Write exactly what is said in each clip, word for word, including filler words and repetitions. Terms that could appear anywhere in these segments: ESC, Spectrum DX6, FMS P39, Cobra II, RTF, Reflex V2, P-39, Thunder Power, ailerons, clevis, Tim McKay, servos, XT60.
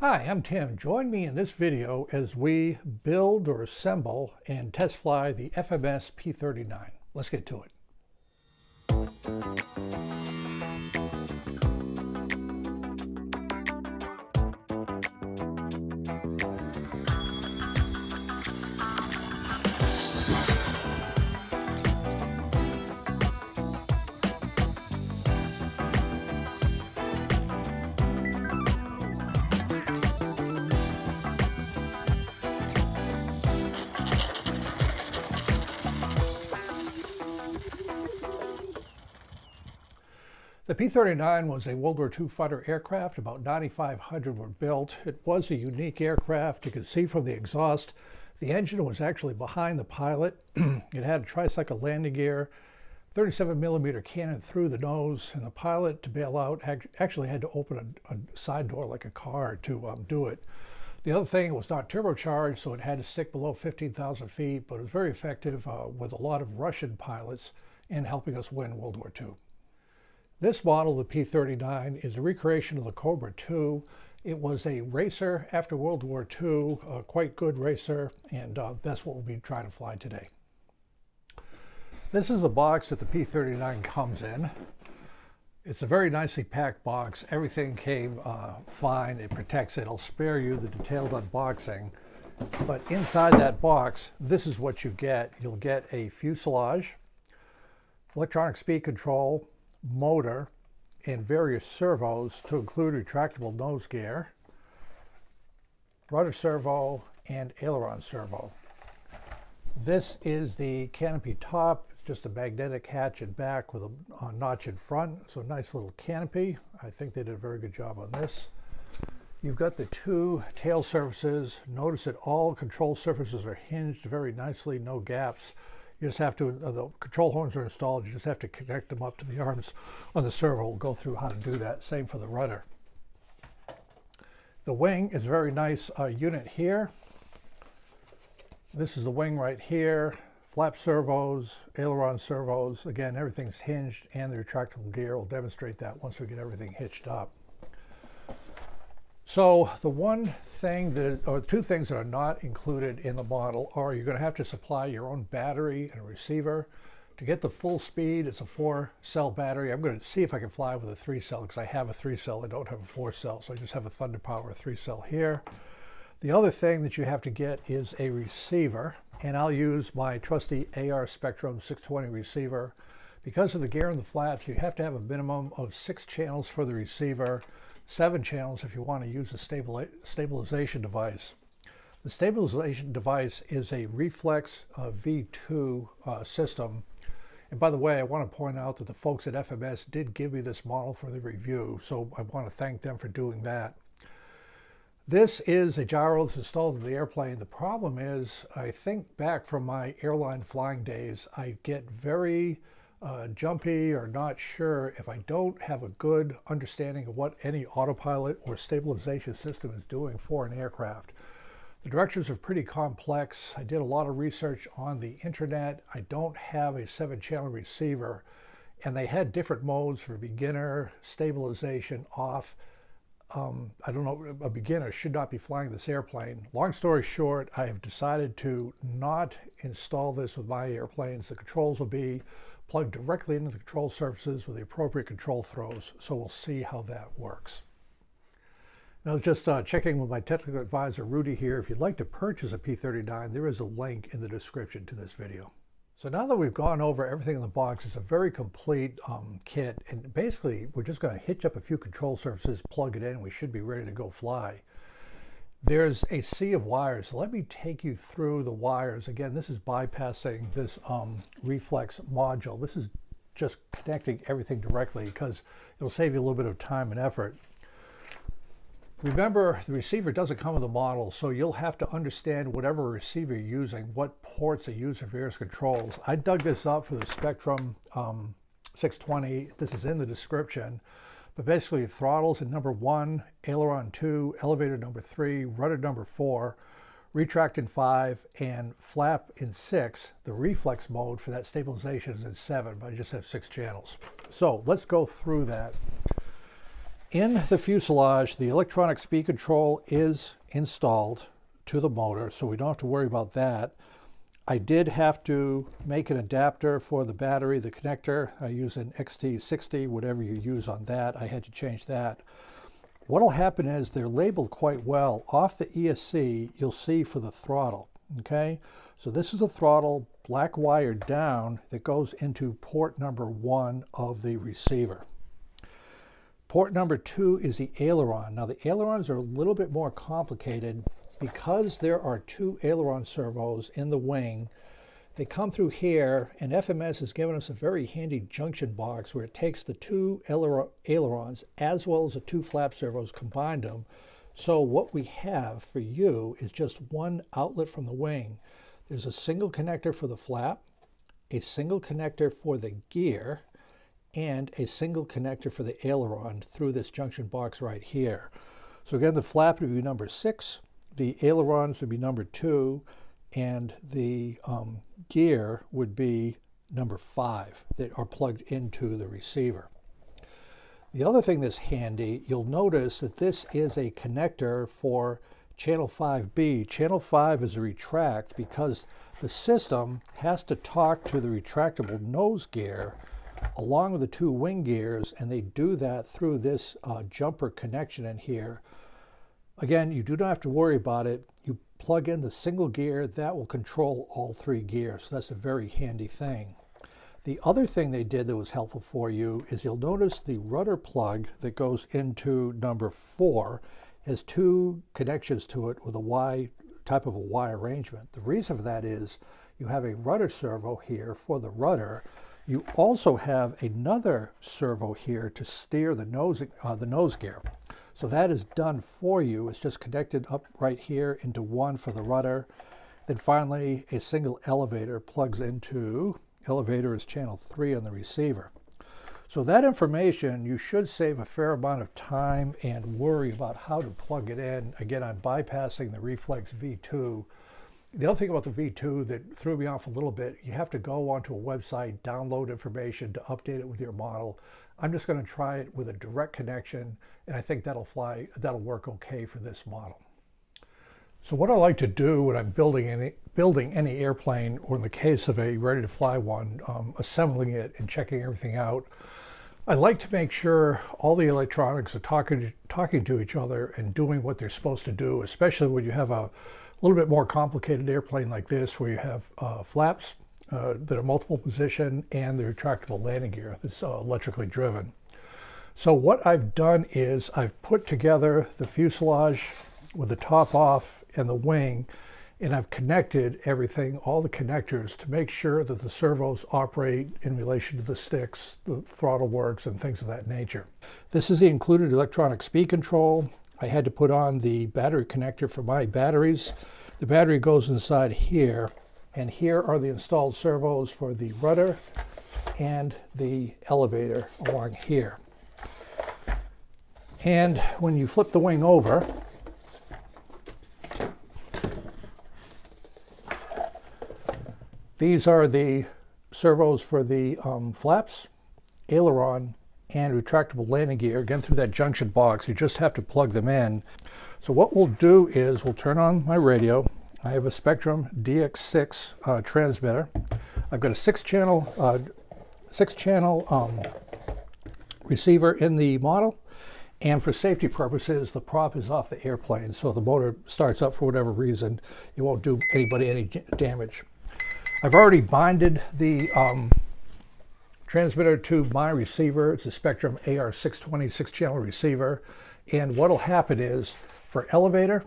Hi, I'm Tim. Join me in this video as we build or assemble and test fly the F M S P thirty-nine. Let's get to it. The P thirty-nine was a World War Two fighter aircraft. About nine thousand five hundred were built. It was a unique aircraft. You can see from the exhaust, the engine was actually behind the pilot. It had a tricycle landing gear, thirty-seven millimeter cannon through the nose, and the pilot, to bail out, actually had to open a, a side door like a car to um, do it. The other thing, it was not turbocharged, so it had to stick below fifteen thousand feet, but it was very effective uh, with a lot of Russian pilots in helping us win World War Two. This model, the P thirty-nine, is a recreation of the Cobra two. It was a racer after World War Two, a quite good racer, and uh, that's what we'll be trying to fly today. This is the box that the P thirty-nine comes in. It's a very nicely packed box. Everything came uh, fine. It protects it. I'll spare you the detailed unboxing. But inside that box, this is what you get. You'll get a fuselage, electronic speed control, motor, and various servos to include retractable nose gear, rudder servo, and aileron servo. This is the canopy top. It's just a magnetic hatch and back with a, a notch in front. So nice little canopy. I think they did a very good job on this. You've got the two tail surfaces. Notice that all control surfaces are hinged very nicely, no gaps. You just have to, the control horns are installed, you just have to connect them up to the arms on the servo. We'll go through how to do that. Same for the rudder. The wing is a very nice uh, unit here. This is the wing right here. Flap servos, aileron servos. Again, everything's hinged, and the retractable gear. We'll demonstrate that once we get everything hitched up. So the one thing that, or two things that are not included in the model are you're going to have to supply your own battery and a receiver. To get the full speed, it's a four cell battery. I'm going to see if I can fly with a three cell because I have a three cell. I don't have a four cell, so I just have a Thunder Power three cell here. The other thing that you have to get is a receiver, and I'll use my trusty A R Spectrum six twenty receiver. Because of the gear and the flaps, you have to have a minimum of six channels for the receiver. Seven channels if you want to use a stabiliz stabilization device. The stabilization device is a Reflex uh, V two uh, system. And by the way, I want to point out that the folks at F M S did give me this model for the review, so I want to thank them for doing that. This is a gyro that's installed in the airplane. The problem is, I think back from my airline flying days, I get very Uh, jumpy or not sure if I don't have a good understanding of what any autopilot or stabilization system is doing for an aircraft. The directives are pretty complex. I did a lot of research on the internet. I don't have a seven channel receiver, and they had different modes for beginner, stabilization, off. Um, I don't know, a beginner should not be flying this airplane. Long story short, I have decided to not install this with my airplanes. The controls will be plugged directly into the control surfaces with the appropriate control throws, so we'll see how that works. Now, just uh, checking with my technical advisor, Rudy, here. If you'd like to purchase a P thirty-nine, there is a link in the description to this video. So now that we've gone over everything in the box, it's a very complete um, kit, and basically we're just going to hitch up a few control surfaces, plug it in, and we should be ready to go fly. There's a sea of wires. So let me take you through the wires. Again, this is bypassing this um, Reflex module. This is just connecting everything directly because it'll save you a little bit of time and effort. Remember, the receiver doesn't come with a model, so you'll have to understand whatever receiver you're using, what ports are used for various controls. I dug this up for the Spectrum um, six twenty. This is in the description. But basically, throttles in number one, aileron two, elevator number three, rudder number four, retract in five, and flap in six. The reflex mode for that stabilization is in seven, but I just have six channels. So let's go through that. In the fuselage, the electronic speed control is installed to the motor, so we don't have to worry about that. I did have to make an adapter for the battery, the connector. I use an X T sixty, whatever you use on that. I had to change that. What'll happen is they're labeled quite well. Off the E S C, you'll see for the throttle, okay? So this is a throttle, black wire down, that goes into port number one of the receiver. Port number two is the aileron. Now the ailerons are a little bit more complicated. Because there are two aileron servos in the wing, they come through here, and F M S has given us a very handy junction box where it takes the two ailerons as well as the two flap servos, combined them. So what we have for you is just one outlet from the wing. There's a single connector for the flap, a single connector for the gear, and a single connector for the aileron through this junction box right here. So again, the flap would be number six. The ailerons would be number two, and the um, gear would be number five that are plugged into the receiver. The other thing that's handy, you'll notice that this is a connector for channel five B. Channel five is a retract because the system has to talk to the retractable nose gear along with the two wing gears, and they do that through this uh, jumper connection in here. Again, you do not have to worry about it. You plug in the single gear, that will control all three gears. So that's a very handy thing. The other thing they did that was helpful for you is you'll notice the rudder plug that goes into number four has two connections to it with a Y type of a Y arrangement. The reason for that is you have a rudder servo here for the rudder. You also have another servo here to steer the nose, uh, the nose gear. So that is done for you. It's just connected up right here into one for the rudder. Then finally, a single elevator plugs into, elevator is channel three on the receiver. So that information, you should save a fair amount of time and worry about how to plug it in. Again, I'm bypassing the Reflex V two. The other thing about the V two that threw me off a little bit, you have to go onto a website, download information to update it with your model. I'm just going to try it with a direct connection, and I think that'll fly, that'll work okay for this model. So what I like to do when I'm building any, building any airplane, or in the case of a ready-to-fly one, um, assembling it and checking everything out, I like to make sure all the electronics are talking, talking to each other and doing what they're supposed to do, especially when you have a A little bit more complicated airplane like this, where you have uh, flaps uh, that are multiple position and the retractable landing gear that's uh, electrically driven. So what I've done is I've put together the fuselage with the top off and the wing, and I've connected everything, all the connectors, to make sure that the servos operate in relation to the sticks, the throttle works, and things of that nature. This is the included electronic speed control. I had to put on the battery connector for my batteries. The battery goes inside here, and here are the installed servos for the rudder and the elevator along here. And when you flip the wing over, these are the servos for the um, flaps, aileron, and retractable landing gear, again through that junction box. You just have to plug them in. So what we'll do is we'll turn on my radio. I have a Spectrum D X six uh, transmitter. I've got a six channel uh, six channel um, receiver in the model, and for safety purposes the prop is off the airplane, so if the motor starts up for whatever reason, it won't do anybody any damage. I've already binded the um, transmitter to my receiver. It's a Spectrum A R six twenty six-channel receiver. And what'll happen is, for elevator,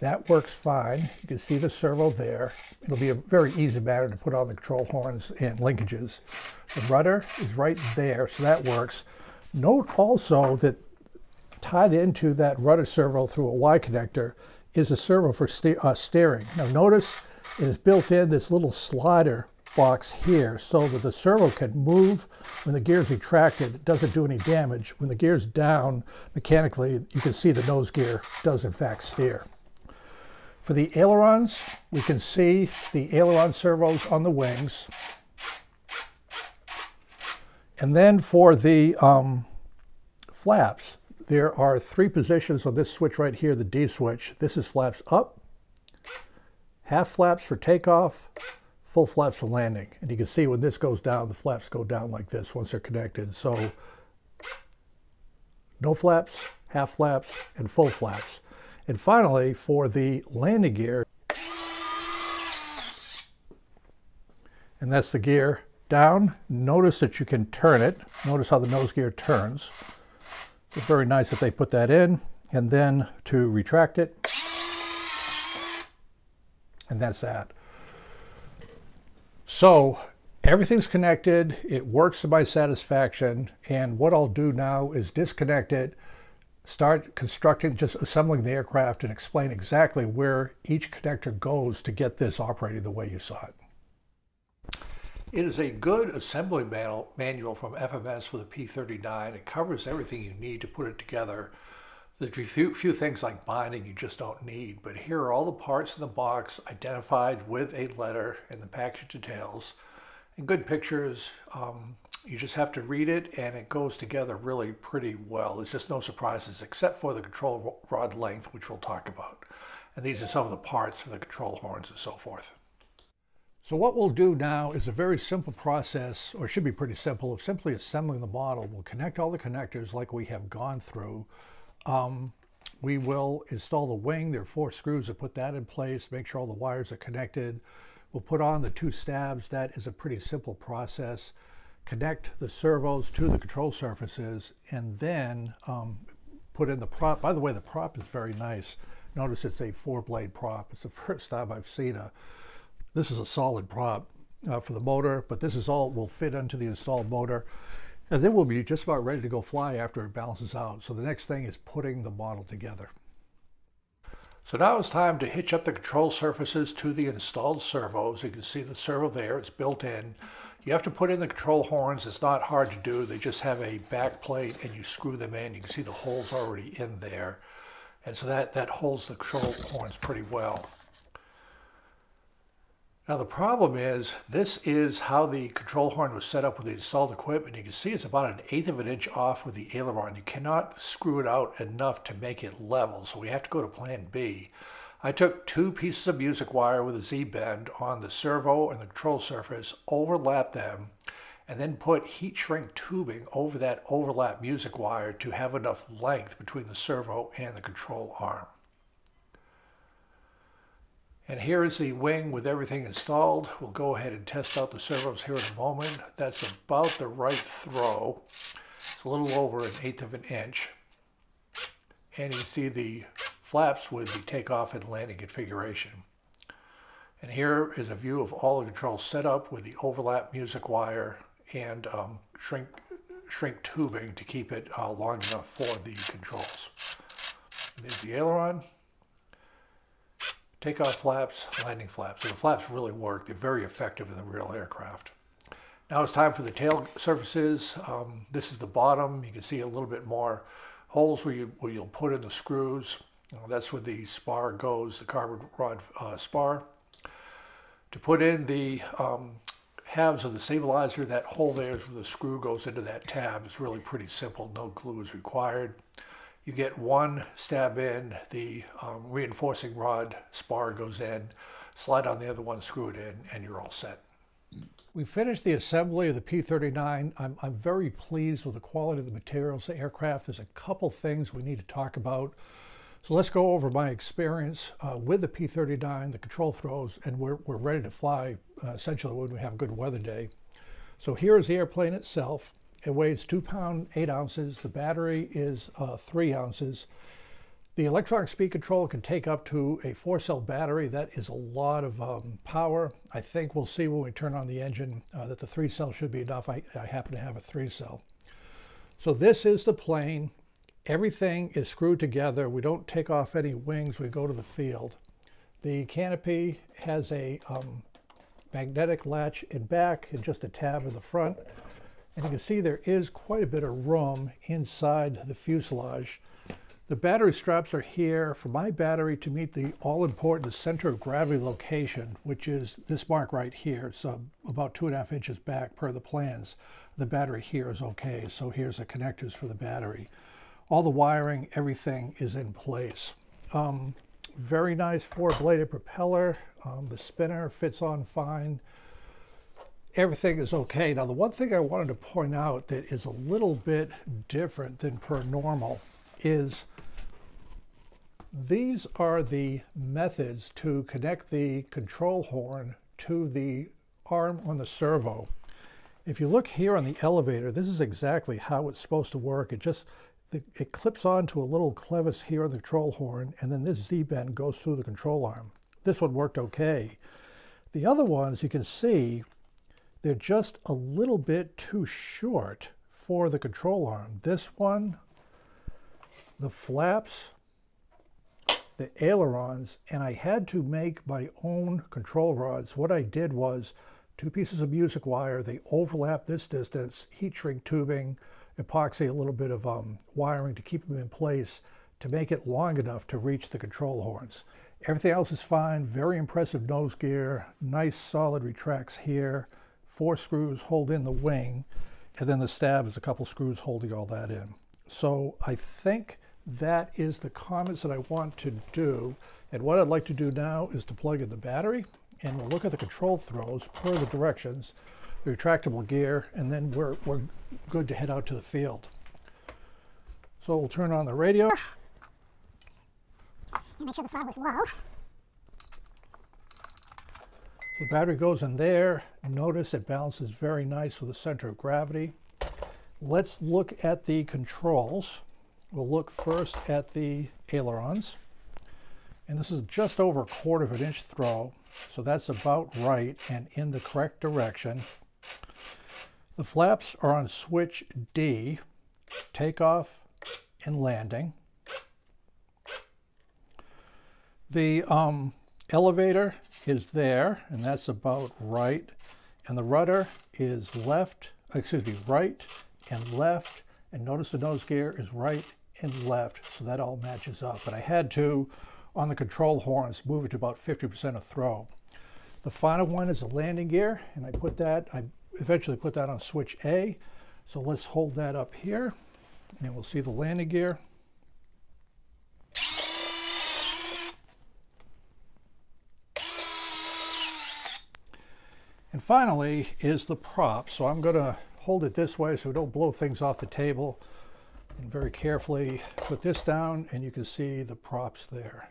that works fine. You can see the servo there. It'll be a very easy matter to put on the control horns and linkages. The rudder is right there, so that works. Note also that tied into that rudder servo through a Y connector is a servo for ste uh, steering. Now notice it is built in this little slider box here so that the servo can move when the gear's retracted. It doesn't do any damage. When the gear's down mechanically, you can see the nose gear does in fact steer. For the ailerons, we can see the aileron servos on the wings. And then for the um, flaps, there are three positions on this switch right here, the D switch. This is flaps up, half flaps for takeoff, full flaps for landing. And you can see when this goes down, the flaps go down like this once they're connected. So no flaps, half flaps, and full flaps. And finally, for the landing gear, and that's the gear down. Notice that you can turn it. Notice how the nose gear turns. It's very nice that they put that in. And then to retract it, and that's that. So everything's connected, it works to my satisfaction, and what I'll do now is disconnect it, start constructing, just assembling the aircraft, and explain exactly where each connector goes to get this operating the way you saw it. It is a good assembly manual from F M S for the P thirty-nine. It covers everything you need to put it together. There's a few, few things like binding you just don't need, but here are all the parts in the box identified with a letter and the package details and good pictures. Um, you just have to read it and it goes together really pretty well. There's just no surprises except for the control rod length, which we'll talk about. And these are some of the parts for the control horns and so forth. So what we'll do now is a very simple process, or should be pretty simple, of simply assembling the model. We'll connect all the connectors like we have gone through. Um, we will install the wing. There are four screws that put that in place, make sure all the wires are connected. We'll put on the two stabs. That is a pretty simple process. Connect the servos to the control surfaces and then um, put in the prop. By the way, the prop is very nice. Notice it's a four blade prop. It's the first time I've seen a, this is a solid prop uh, for the motor, but this is all will fit into the installed motor. And then we'll be just about ready to go fly after it balances out. So the next thing is putting the model together. So now it's time to hitch up the control surfaces to the installed servos. You can see the servo there, it's built in. You have to put in the control horns. It's not hard to do. They just have a back plate and you screw them in. You can see the holes already in there. And so that, that holds the control horns pretty well. Now the problem is, this is how the control horn was set up with the installed equipment. You can see it's about an eighth of an inch off with the aileron. You cannot screw it out enough to make it level, so we have to go to plan B. I took two pieces of music wire with a Z-bend on the servo and the control surface, overlapped them, and then put heat shrink tubing over that overlap music wire to have enough length between the servo and the control arm. And here is the wing with everything installed. We'll go ahead and test out the servos here in a moment. That's about the right throw. It's a little over an eighth of an inch. And you can see the flaps with the takeoff and landing configuration. And here is a view of all the controls set up with the overlap music wire and um, shrink, shrink tubing to keep it uh, long enough for the controls. And there's the aileron. Takeoff flaps, landing flaps. So the flaps really work. They're very effective in the real aircraft. Now it's time for the tail surfaces. Um, this is the bottom. You can see a little bit more holes where, you, where you'll put in the screws. You know, that's where the spar goes, the carbon rod uh, spar. To put in the um, halves of the stabilizer, that hole there is where the screw goes into that tab. It's really pretty simple. No glue is required. You get one stab in, the um, reinforcing rod spar goes in, slide on the other one, screw it in, and you're all set. We finished the assembly of the P thirty-nine. I'm, I'm very pleased with the quality of the materials, the aircraft. There's a couple things we need to talk about. So let's go over my experience uh, with the P thirty-nine, the control throws, and we're, we're ready to fly uh, essentially when we have a good weather day. So here is the airplane itself. It weighs two pound, eight ounces. The battery is uh, three ounces. The electronic speed control can take up to a four cell battery. That is a lot of um, power. I think we'll see when we turn on the engine uh, that the three cell should be enough. I, I happen to have a three cell. So this is the plane. Everything is screwed together. We don't take off any wings. We go to the field. The canopy has a um, magnetic latch in back and just a tab in the front. And you can see there is quite a bit of room inside the fuselage. The battery straps are here for my battery to meet the all-important center of gravity location, which is this mark right here. It's uh, about two and a half inches back per the plans. The battery here is okay, so here's the connectors for the battery. all the wiring, everything is in place. Um, very nice four-bladed propeller. Um, the spinner fits on fine. Everything is okay. Now, the one thing I wanted to point out that is a little bit different than per normal is these are the methods to connect the control horn to the arm on the servo. If you look here on the elevator, this is exactly how it's supposed to work. It just, it clips onto a little clevis here on the control horn, and then this Z-bend goes through the control arm. This one worked okay. The other ones, you can see, they're just a little bit too short for the control arm. This one, the flaps, the ailerons, and I had to make my own control rods. What I did was two pieces of music wire, they overlap this distance, heat shrink tubing, epoxy, a little bit of um, wiring to keep them in place to make it long enough to reach the control horns. Everything else is fine. Very impressive nose gear, nice solid retracts here, four screws hold in the wing, and then the stab is a couple screws holding all that in. So I think that is the comments that I want to do. And what I'd like to do now is to plug in the battery, and we'll look at the control throws per the directions, the retractable gear, and then we're, we're good to head out to the field. So we'll turn on the radio. And make sure the throttle is low. The battery goes in there. Notice it balances very nice with the center of gravity. Let's look at the controls. We'll look first at the ailerons. And this is just over a quarter of an inch throw, so that's about right and in the correct direction. The flaps are on switch D, takeoff and landing. The um, elevator is there, and that's about right. And the rudder is left, excuse me, right and left. And notice the nose gear is right and left, so that all matches up. But I had to, on the control horns, move it to about fifty percent of throw. The final one is the landing gear, and I put that, I eventually put that on switch A. So let's hold that up here, and we'll see the landing gear. And finally is the prop. So I'm gonna hold it this way so we don't blow things off the table. And very carefully put this down, and you can see the props there.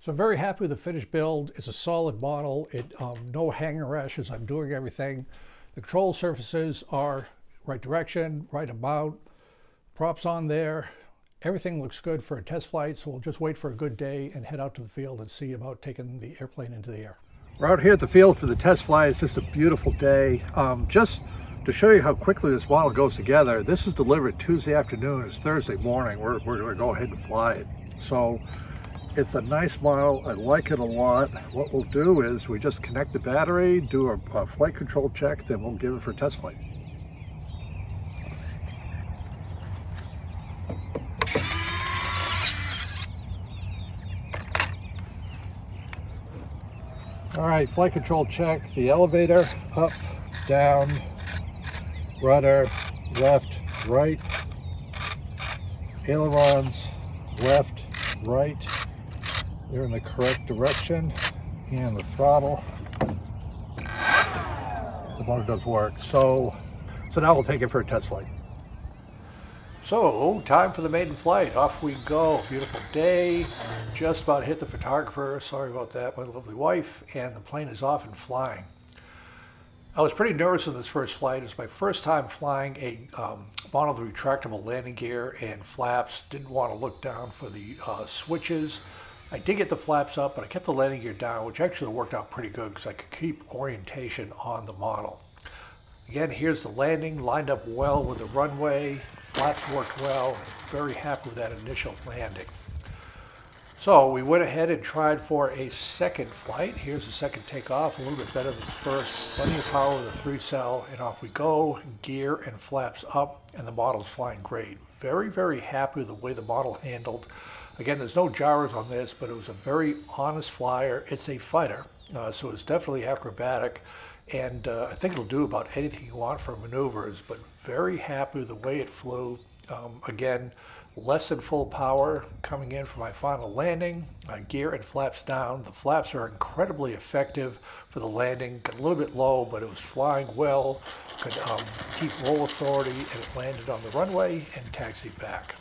So I'm very happy with the finished build. It's a solid model. It um, no hanger rash as I'm doing everything. The control surfaces are right direction, right about. Props on there. Everything looks good for a test flight, so we'll just wait for a good day and head out to the field and see about taking the airplane into the air. We're out here at the field for the test flight. It's just a beautiful day. Um, just to show you how quickly this model goes together, this was delivered Tuesday afternoon. It's Thursday morning. We're, we're going to go ahead and fly it. So it's a nice model. I like it a lot. What we'll do is we just connect the battery, do a, a flight control check, then we'll give it for a test flight. All right, flight control check, the elevator, up, down, rudder, left, right, ailerons, left, right, they're in the correct direction, and the throttle, the motor does work. So, so now we'll take it for a test flight. So, time for the maiden flight. Off we go. Beautiful day. Just about hit the photographer. Sorry about that, my lovely wife. And the plane is off and flying. I was pretty nervous in this first flight. It was my first time flying a um, model with retractable landing gear and flaps. Didn't want to look down for the uh, switches. I did get the flaps up, but I kept the landing gear down, which actually worked out pretty good because I could keep orientation on the model. Again, here's the landing, lined up well with the runway. Flaps worked well. Very happy with that initial landing. So we went ahead and tried for a second flight. Here's the second takeoff, a little bit better than the first. Plenty of power with the three cell, and off we go. Gear and flaps up, and the model's flying great. Very, very happy with the way the model handled. Again, there's no gyros on this, but it was a very honest flyer. It's a fighter, Uh, so it's definitely acrobatic, and uh, I think it'll do about anything you want for maneuvers, but very happy with the way it flew. Um, again, less than full power coming in for my final landing. Uh, gear and flaps down. The flaps are incredibly effective for the landing. Got a little bit low, but it was flying well. Could um, keep roll authority, and it landed on the runway and taxied back.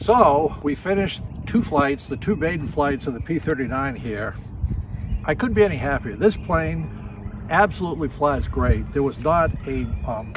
So we finished two flights, the two maiden flights of the P thirty-nine here. I couldn't be any happier. This plane absolutely flies great. There was not a um,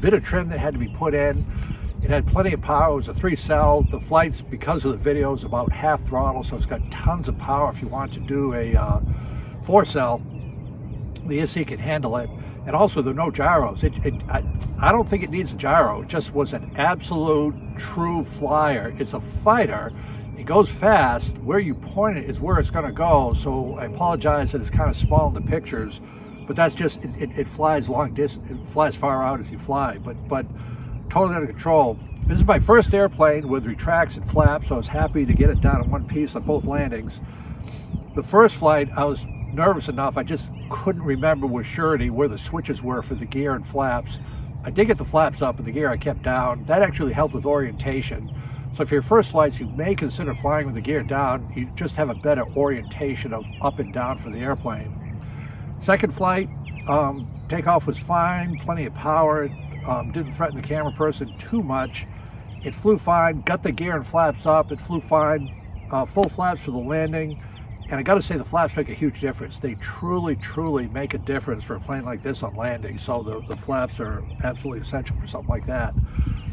bit of trim that had to be put in. It had plenty of power. It was a three cell. The flights, because of the video, is about half throttle, so it's got tons of power. If you want to do a uh, four cell, the E S C can handle it. And also, there are no gyros. It, it, I, I don't think it needs a gyro. It just was an absolute true flyer. It's a fighter. It goes fast. Where you point it is where it's going to go. So I apologize that it's kind of small in the pictures, but that's just, it, it, it flies long distance. It flies far out if you fly, but, but totally under control. This is my first airplane with retracts and flaps, so I was happy to get it down in one piece on both landings. The first flight, I was nervous enough, I just couldn't remember with surety where the switches were for the gear and flaps. I did get the flaps up and the gear I kept down. That actually helped with orientation. So for your first flights, you may consider flying with the gear down. You just have a better orientation of up and down for the airplane. Second flight, um, takeoff was fine, plenty of power, um, didn't threaten the camera person too much. It flew fine, got the gear and flaps up, it flew fine, uh, full flaps for the landing. And I gotta say, the flaps make a huge difference. They truly, truly make a difference for a plane like this on landing. So the, the flaps are absolutely essential for something like that.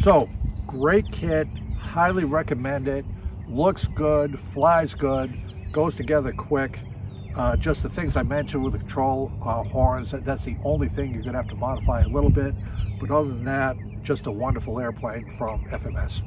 So great kit, highly recommend it. Looks good, flies good, goes together quick. Uh, just the things I mentioned with the control uh, horns, that, that's the only thing you're gonna have to modify a little bit. But other than that, just a wonderful airplane from F M S.